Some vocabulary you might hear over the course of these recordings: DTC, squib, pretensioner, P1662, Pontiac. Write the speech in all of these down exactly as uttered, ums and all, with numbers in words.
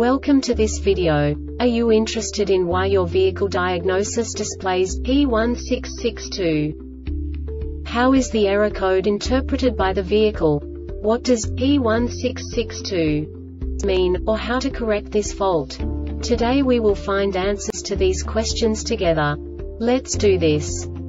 Welcome to this video. Are you interested in why your vehicle diagnosis displays P one six six two? How is the error code interpreted by the vehicle? What does P one six six two mean, or how to correct this fault? Today we will find answers to these questions together. Let's do this.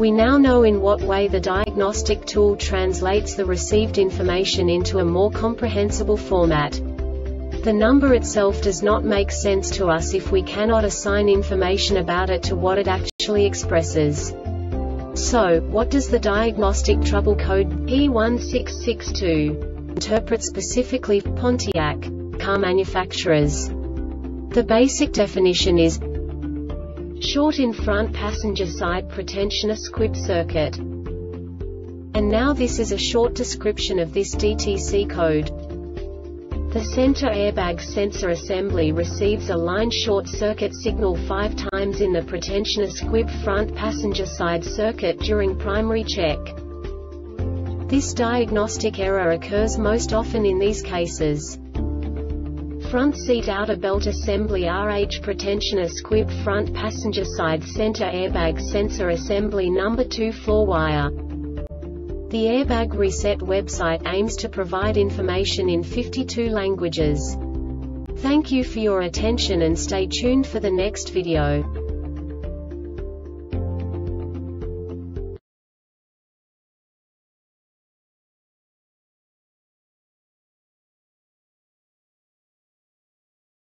We now know in what way the diagnostic tool translates the received information into a more comprehensible format. The number itself does not make sense to us if we cannot assign information about it to what it actually expresses. So, what does the diagnostic trouble code P one six six two interpret specifically for Pontiac car manufacturers? The basic definition is short in front passenger side pretensioner squib circuit. And now this is a short description of this D T C code. The center airbag sensor assembly receives a line short circuit signal five times in the pretensioner squib front passenger side circuit during primary check. This diagnostic error occurs most often in these cases: front seat outer belt assembly R H pretensioner squib front passenger side center airbag sensor assembly number two four wire. The Airbag Reset website aims to provide information in fifty-two languages. Thank you for your attention and stay tuned for the next video.